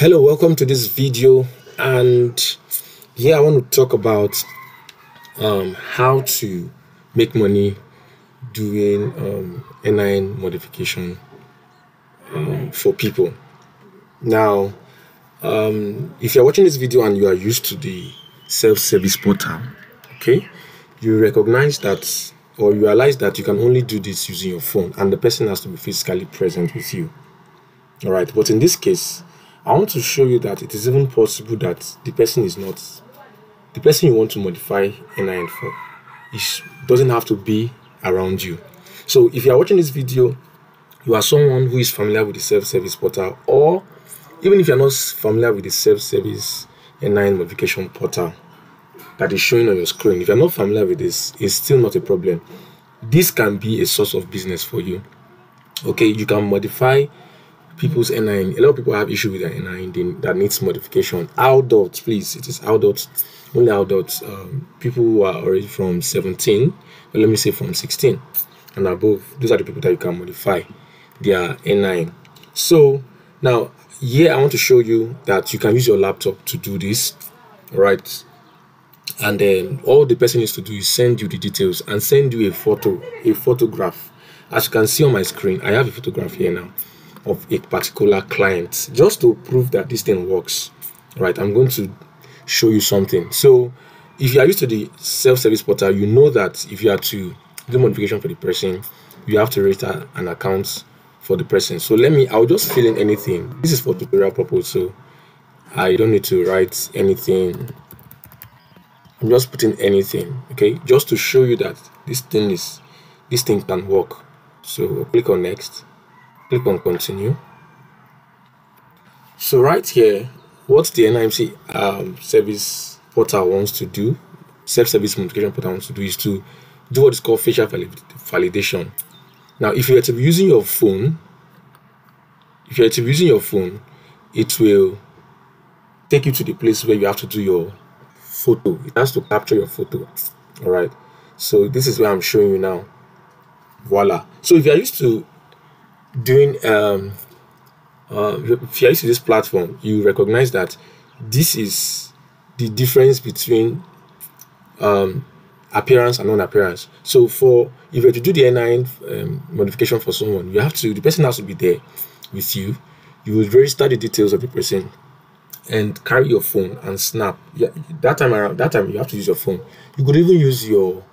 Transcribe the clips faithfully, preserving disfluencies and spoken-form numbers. Hello, welcome to this video, and here I want to talk about um, how to make money doing um, N I N modification um, for people. Now, um, if you're watching this video and you are used to the self-service portal, okay, you recognize that or you realize that you can only do this using your phone, and the person has to be physically present with you. All right, but in this case, I want to show you that it is even possible that the person is not, the person you want to modify N I N for is, doesn't have to be around you. So if you are watching this video, you are someone who is familiar with the self-service portal, or even if you are not familiar with the self-service N I N modification portal that is showing on your screen, if you are not familiar with this, it's still not a problem. This can be a source of business for you. Okay, you can modify people's N I N. A lot of people have issue with their N I N that needs modification. Adults, please, it is adults, only adults, um, people who are already from seventeen, but let me say from sixteen and above. Those are the people that you can modify their N I N. So now here I want to show you that you can use your laptop to do this, right? And then all the person needs to do is send you the details and send you a photo, a photograph. As you can see on my screen, I have a photograph here now of a particular client, just to prove that this thing works, right? I'm going to show you something. So if you are used to the self-service portal, you know that if you are to do modification for the person, you have to register an account for the person. So let me, I'll just fill in anything. This is for tutorial purpose, so I don't need to write anything. I'm just putting anything, okay? Just to show you that this thing is, this thing can work. So click on next. Click on continue. So right here, what the N I M C um, service portal wants to do, self-service modification portal wants to do, is to do what is called facial valid validation. Now, if you are to be using your phone, if you are to be using your phone, it will take you to the place where you have to do your photo. It has to capture your photo. All right. So this is where I'm showing you now. Voila. So if you are used to doing um uh if you use this platform, you recognize that this is the difference between um appearance and non-appearance. So for if you to do the N I N um, modification for someone, you have to the person has to be there with you. You will register the details of the person and carry your phone and snap. Yeah, that time around that time you have to use your phone. You could even use your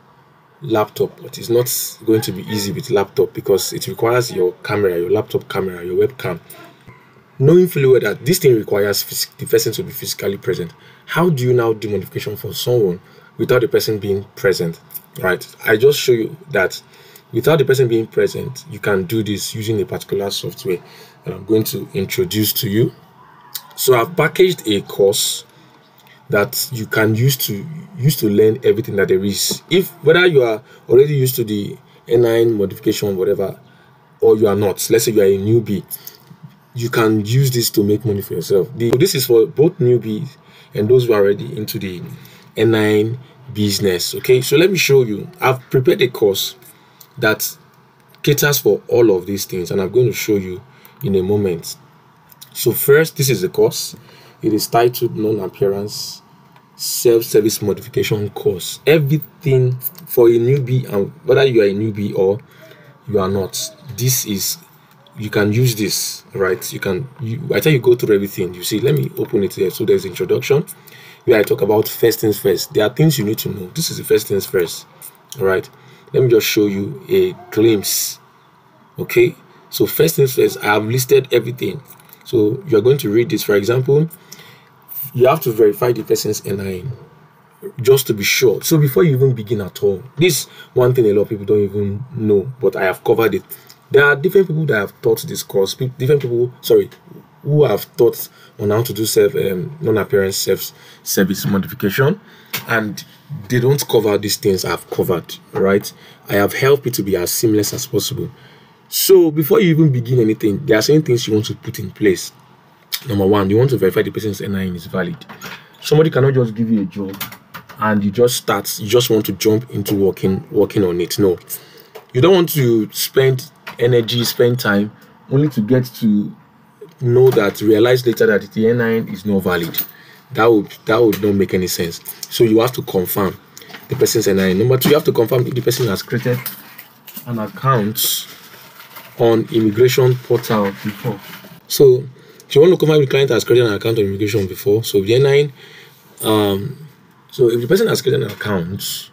laptop, but it's not going to be easy with laptop because it requires your camera, your laptop camera, your webcam. Knowing fully well that this thing requires the person to be physically present, how do you now do modification for someone without the person being present? Right, I just show you that without the person being present, you can do this using a particular software that I'm going to introduce to you. So I've packaged a course that you can use to use to learn everything that there is. If whether you are already used to the N I N modification, whatever, or you are not, let's say you are a newbie, you can use this to make money for yourself. The, this is for both newbies and those who are already into the N I N business. Okay, so let me show you. I've prepared a course that caters for all of these things, and I'm going to show you in a moment. So first, this is the course. It is titled Non-Appearance Self-Service Modification Course. Everything for a newbie, and whether you are a newbie or you are not, this is, you can use this, right? You can, you, I tell you, go through everything. You see, let me open it here. So there's introduction, where I talk about first things first. There are things you need to know. This is the first things first, all right? Let me just show you a glimpse, okay? So first things first, I have listed everything. So you're going to read this. For example, you have to verify the person's N I N just to be sure. So before you even begin at all, this one thing a lot of people don't even know, but I have covered it. There are different people that have taught this course, different people, sorry, who have taught on how to do self um, non-appearance self-service modification, and they don't cover these things I've covered, right? I have helped it to be as seamless as possible. So before you even begin anything, there are certain things you want to put in place. Number one, you want to verify the person's N I N is valid. Somebody cannot just give you a job and you just start, you just want to jump into working, working on it. No, you don't want to spend energy, spend time only to get to know that, realize later that the N I N is not valid. That would that would not make any sense. So you have to confirm the person's N I N. Number two, you have to confirm if the person has created an account on immigration portal before. So if you want to confirm if the client has created an account on immigration before, so the N I N, um, so if the person has created an account,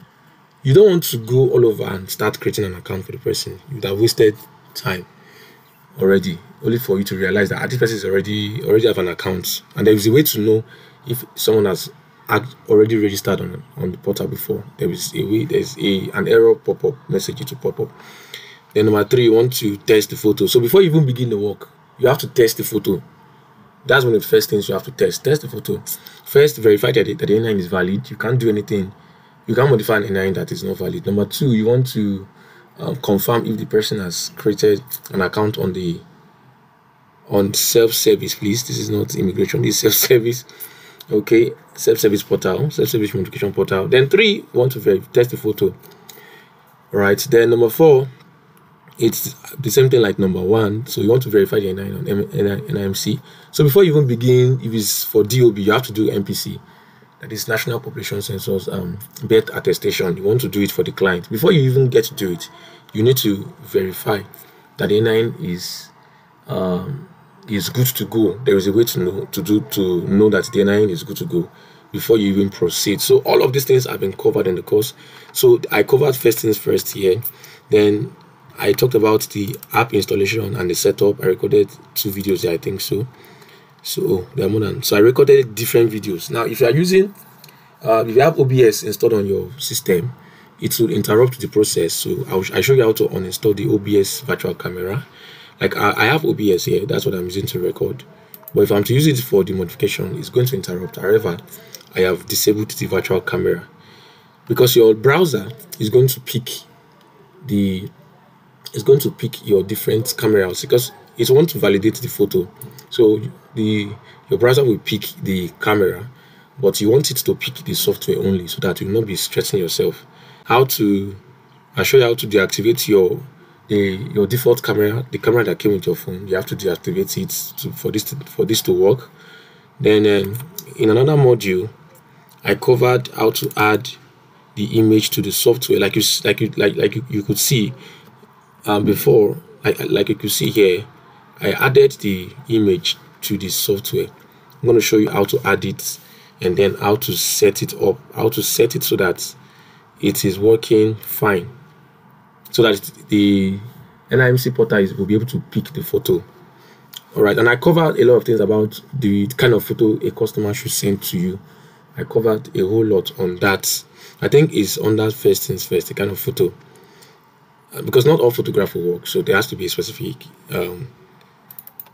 you don't want to go all over and start creating an account for the person. You would have wasted time already, only for you to realize that this person is already already have an account. And there is a way to know if someone has already registered on on the portal before. There is a way. There is a an error pop up message to pop up. Then number three, you want to test the photo. So before you even begin the work, you have to test the photo. That's one of the first things you have to test. Test the photo. First, verify that the, that the N I N is valid. You can't do anything. You can't modify an N I N that is not valid. Number two, you want to um, confirm if the person has created an account on the on self-service. Please, this is not immigration. This is self-service. Okay, self-service portal, self-service notification portal. Then three, you want to verify, test the photo. Right. Then number four, it's the same thing like number one. So you want to verify the N I N on N I M C. So before you even begin, if it's for D O B, you have to do N P C. That is National Population Census um, birth attestation. You want to do it for the client. Before you even get to do it, you need to verify that the N I N is um, is good to go. There is a way to know to do to know that the N I N is good to go before you even proceed. So all of these things have been covered in the course. So I covered first things first here. Then I talked about the app installation and the setup. I recorded two videos there, I think so. So they are more than. So I recorded different videos. Now, if you are using, uh, if you have O B S installed on your system, it will interrupt the process. So I will I show you how to uninstall the O B S virtual camera. Like I, I have O B S here. That's what I'm using to record. But if I'm to use it for the modification, it's going to interrupt. However, I have disabled the virtual camera because your browser is going to pick the. It's going to pick your different cameras because it wants to validate the photo. So the your browser will pick the camera, but you want it to pick the software only so that you will not be stressing yourself. How to I'll show you how to deactivate your the your default camera, the camera that came with your phone. You have to deactivate it to, for this to, for this to work. Then um, in another module, I covered how to add the image to the software, like you like you like like you, you could see um, before, like like you could see here. I added the image to the software. I'm going to show you how to add it and then how to set it up, how to set it so that it is working fine, so that the N I M C portal is, will be able to pick the photo. All right, and I covered a lot of things about the kind of photo a customer should send to you. I covered a whole lot on that. I think it's on that first things first, the kind of photo. Because not all photograph will work, so there has to be a specific um,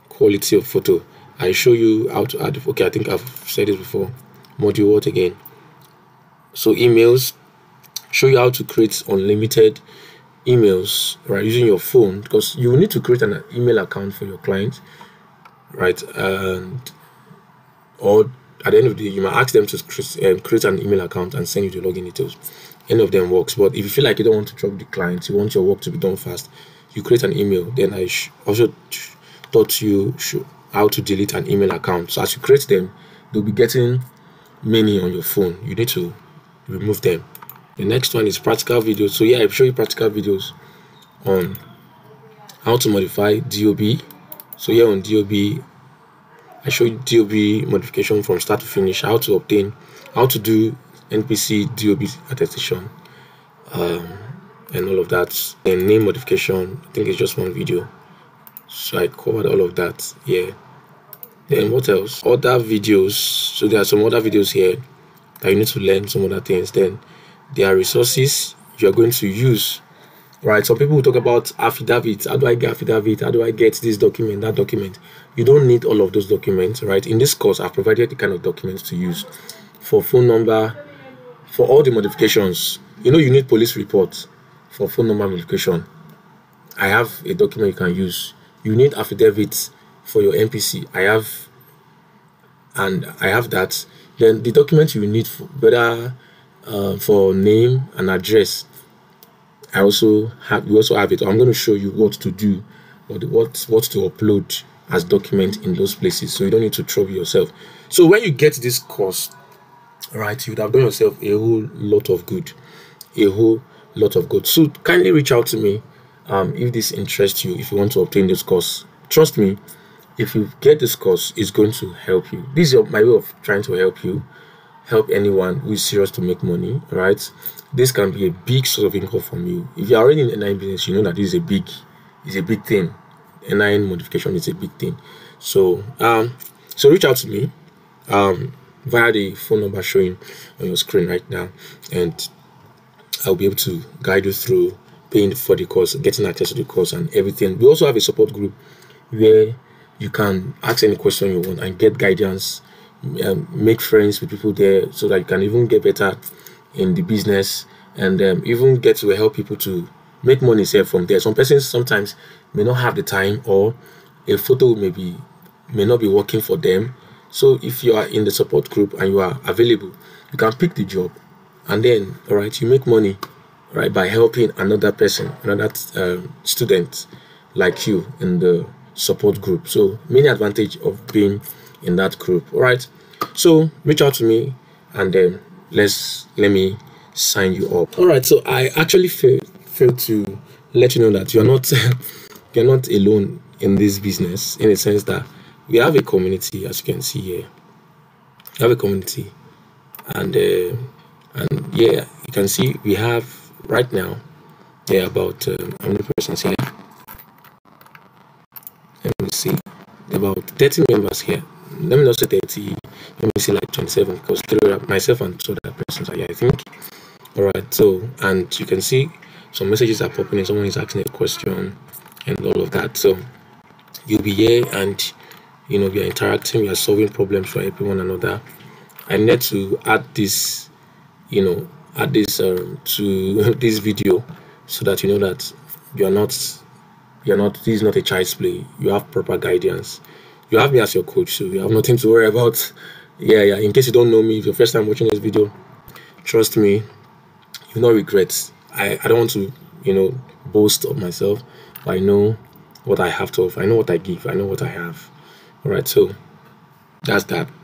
quality of photo. I show you how to add. Okay, I think I've said it before. Module what again? So emails. Show you how to create unlimited emails, right? Using your phone, because you will need to create an email account for your client, right? And or at the end of the day, you might ask them to create an email account and send you the login details. Any of them works, but if you feel like you don't want to trouble the client, you want your work to be done fast, you create an email. Then I also taught you how to delete an email account. So as you create them, they'll be getting many on your phone. You need to remove them. The next one is practical videos. So yeah, I'll show you practical videos on how to modify D O B. So here on D O B, I show you D O B modification from start to finish, how to obtain, how to do N P C D O B attestation, um, and all of that. And name modification, I think it's just one video. So I covered all of that here. Then what else? Other videos. So there are some other videos here that you need to learn some other things. Then there are resources you are going to use. Right? Some people will talk about affidavits. How do I get affidavit? How do I get this document, that document? You don't need all of those documents, right? In this course, I've provided the kind of documents to use for phone number, for all the modifications. You know, you need police reports for phone number modification. I have a document you can use. You need affidavits for your N P C. I have, and I have that. Then the document you need, for, whether uh, for name and address, I also have. We also have it. I'm going to show you what to do, or what what to upload as document in those places, so you don't need to trouble yourself. So when you get this course, right, you would have done yourself a whole lot of good, a whole lot of good. So kindly reach out to me um, if this interests you, if you want to obtain this course. Trust me, if you get this course, it's going to help you. This is my way of trying to help you, help anyone who is serious to make money, right? This can be a big source of income from you. If you're already in N I N business, you know that this is a big, is a big thing. N I N modification is a big thing. So, um, so reach out to me um, via the phone number showing on your screen right now, and I'll be able to guide you through paying for the course, getting access to the course, and everything. We also have a support group where you can ask any question you want and get guidance, um, make friends with people there so that you can even get better in the business, and um, even get to help people to make money itself from there. Some persons sometimes may not have the time, or a photo may be may not be working for them. So if you are in the support group and you are available, you can pick the job, and then, all right, you make money, right, by helping another person, another uh, student like you in the support group. So many advantage of being in that group. All right, so reach out to me, and then let's let me sign you up. All right, so I actually failed failed to let you know that you're not you're not alone in this business, in the sense that we have a community, as you can see here. We have a community, and uh, and yeah, you can see we have right now there, yeah, about uh, how many persons here? Let me see, about thirty members here. Let me not say thirty. Let me see, like twenty-seven, because three are myself and two other persons are here, I think. All right. So, and you can see some messages are popping in. Someone is asking a question and all of that. So you'll be here, and you know, we are interacting, we are solving problems for everyone another. I need to add this, you know, add this um, to this video, so that you know that you're not, you're not, this is not a child's play. You have proper guidance. You have me as your coach, so you have nothing to worry about. Yeah, yeah. In case you don't know me, if you're first time watching this video, trust me, you'll not regret. I, I don't want to, you know, boast of myself, but I know what I have to offer. I know what I give. I know what I have. All right, so that's that.